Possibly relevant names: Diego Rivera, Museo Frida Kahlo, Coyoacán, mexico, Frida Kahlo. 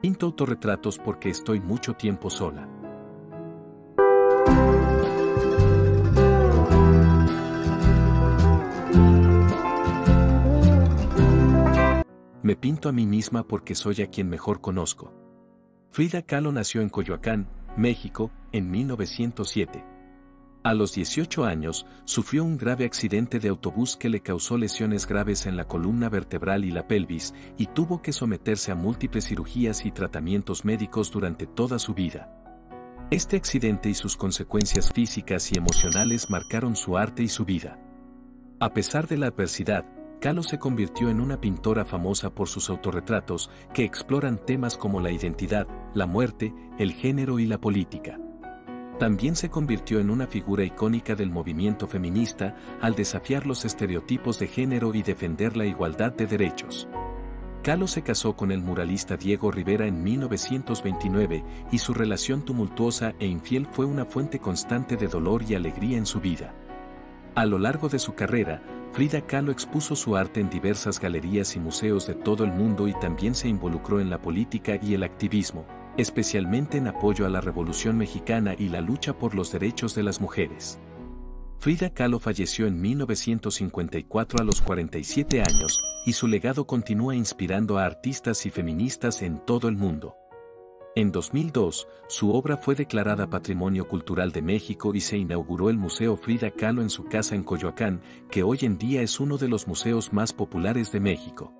Pinto autorretratos porque estoy mucho tiempo sola. Me pinto a mí misma porque soy a quien mejor conozco. Frida Kahlo nació en Coyoacán, México, en 1907. A los 18 años, sufrió un grave accidente de autobús que le causó lesiones graves en la columna vertebral y la pelvis, y tuvo que someterse a múltiples cirugías y tratamientos médicos durante toda su vida. Este accidente y sus consecuencias físicas y emocionales marcaron su arte y su vida. A pesar de la adversidad, Kahlo se convirtió en una pintora famosa por sus autorretratos, que exploran temas como la identidad, la muerte, el género y la política. También se convirtió en una figura icónica del movimiento feminista al desafiar los estereotipos de género y defender la igualdad de derechos. Kahlo se casó con el muralista Diego Rivera en 1929 y su relación tumultuosa e infiel fue una fuente constante de dolor y alegría en su vida. A lo largo de su carrera, Frida Kahlo expuso su arte en diversas galerías y museos de todo el mundo y también se involucró en la política y el activismo, especialmente en apoyo a la Revolución Mexicana y la lucha por los derechos de las mujeres. Frida Kahlo falleció en 1954 a los 47 años, y su legado continúa inspirando a artistas y feministas en todo el mundo. En 2002, su obra fue declarada Patrimonio Cultural de México y se inauguró el Museo Frida Kahlo en su casa en Coyoacán, que hoy en día es uno de los museos más populares de México.